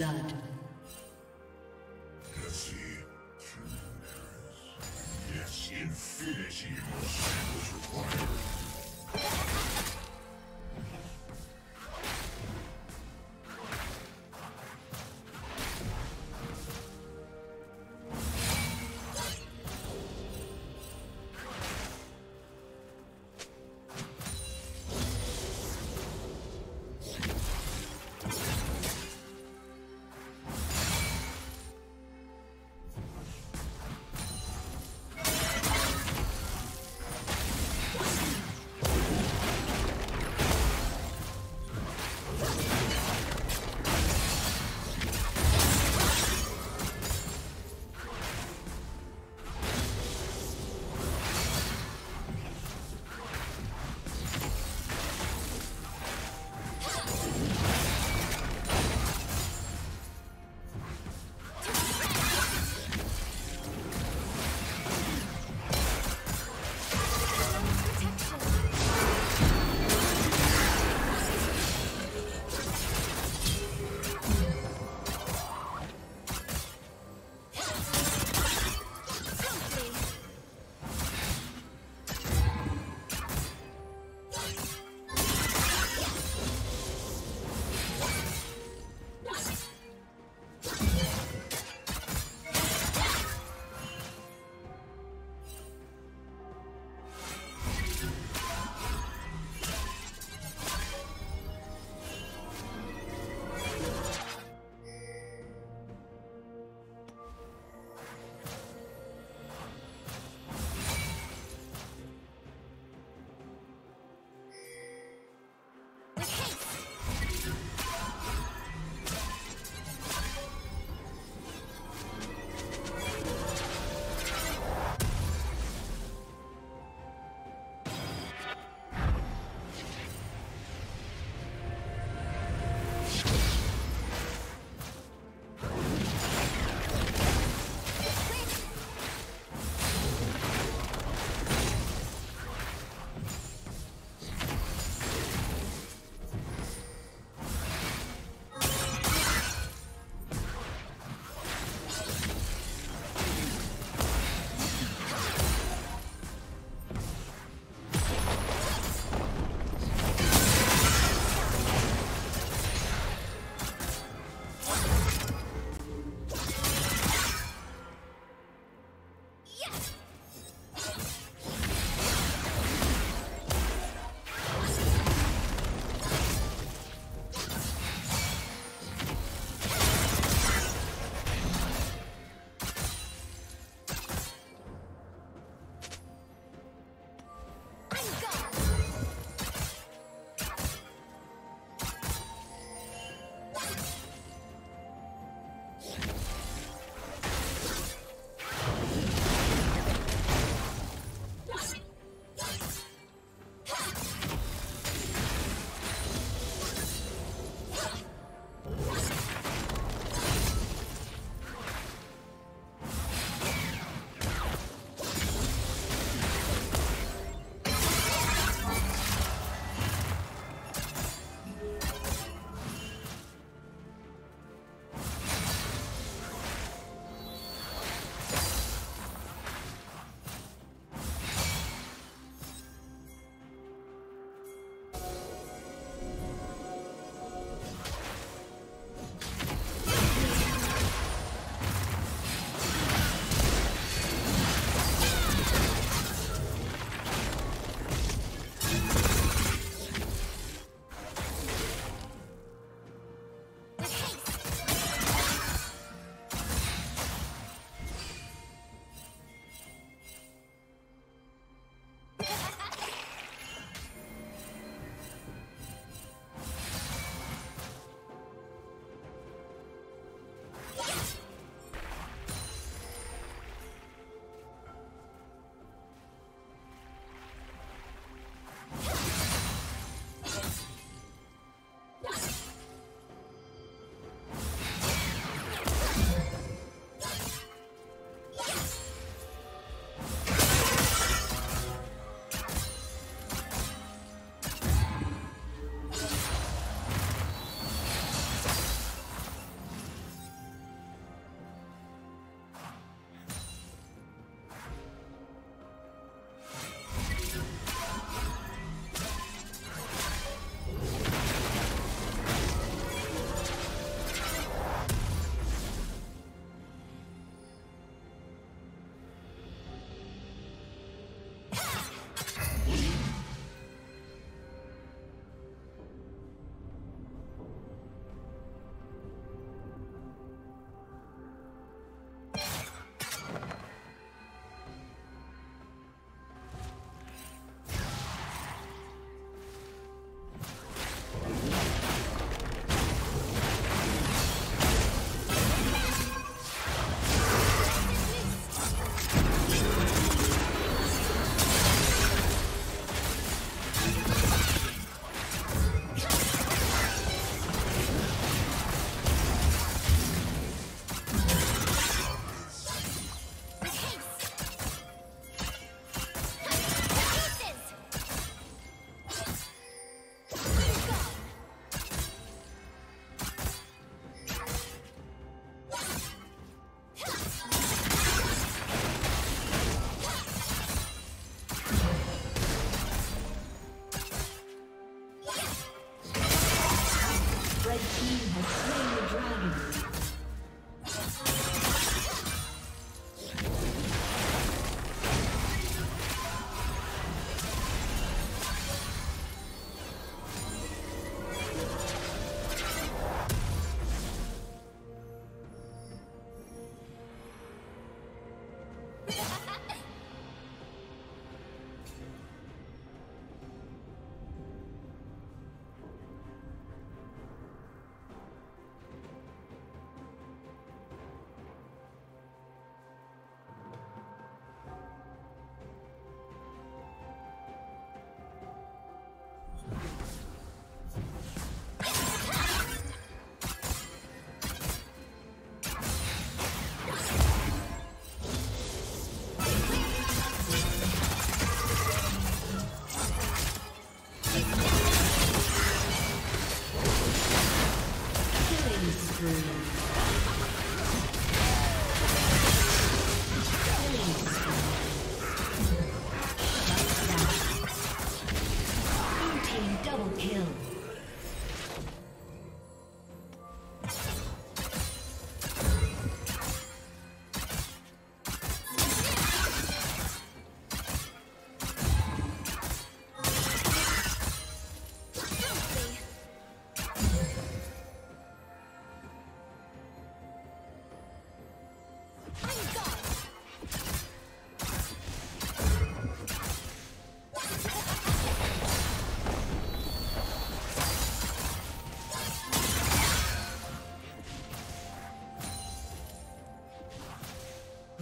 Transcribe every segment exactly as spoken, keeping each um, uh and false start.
blood. Yes, infinity more samples required.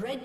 Red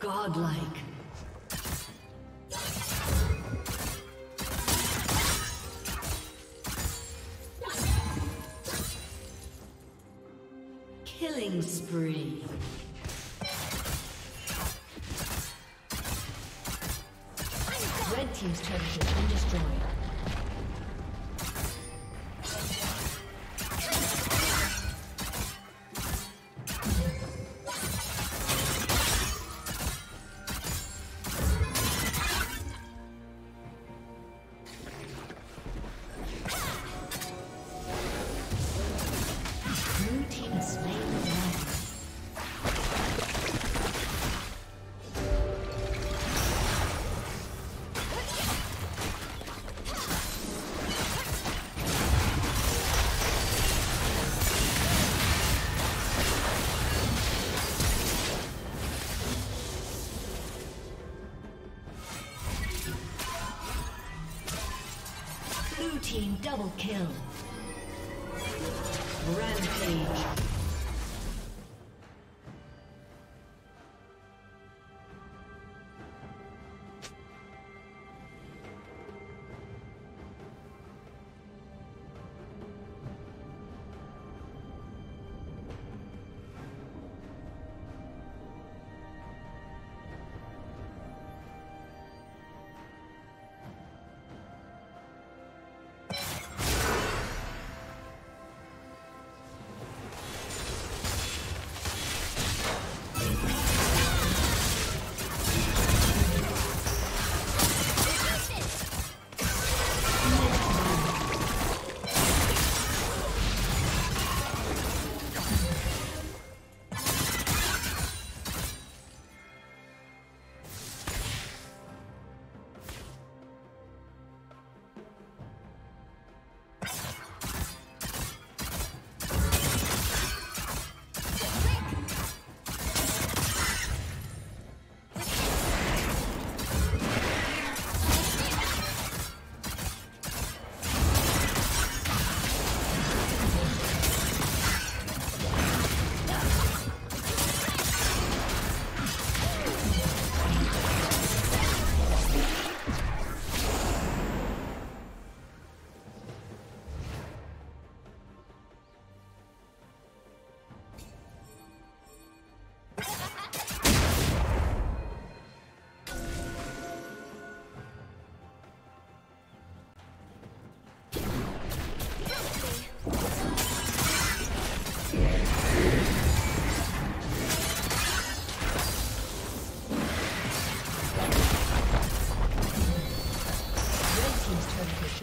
Godlike. Killing spree. Red team's turret has been destroyed. Team double kill. Rampage.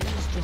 been destroyed.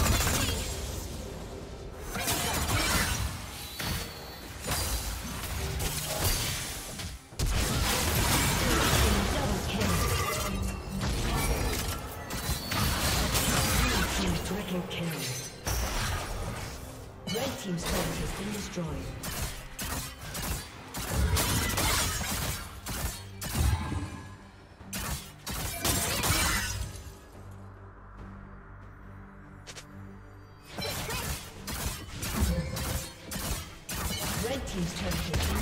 Team's turret has been destroyed. Red Team's turret has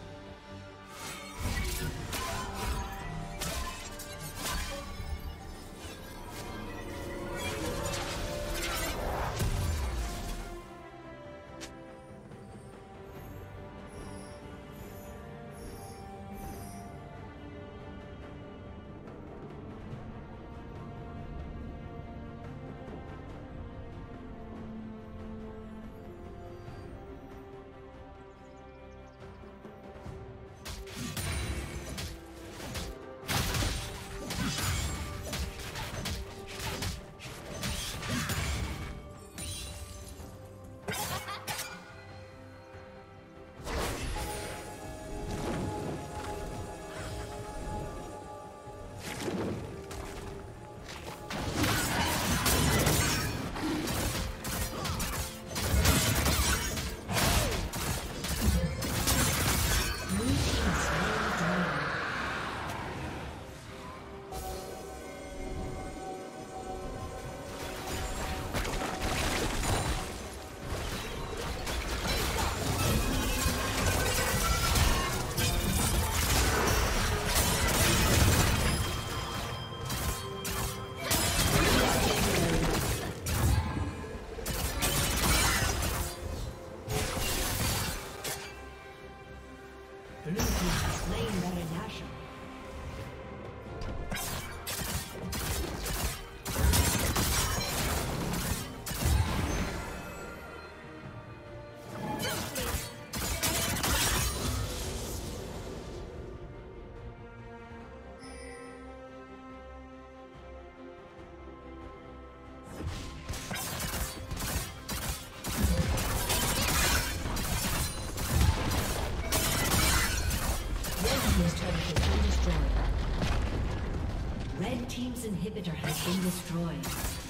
Red Team's inhibitor has been destroyed.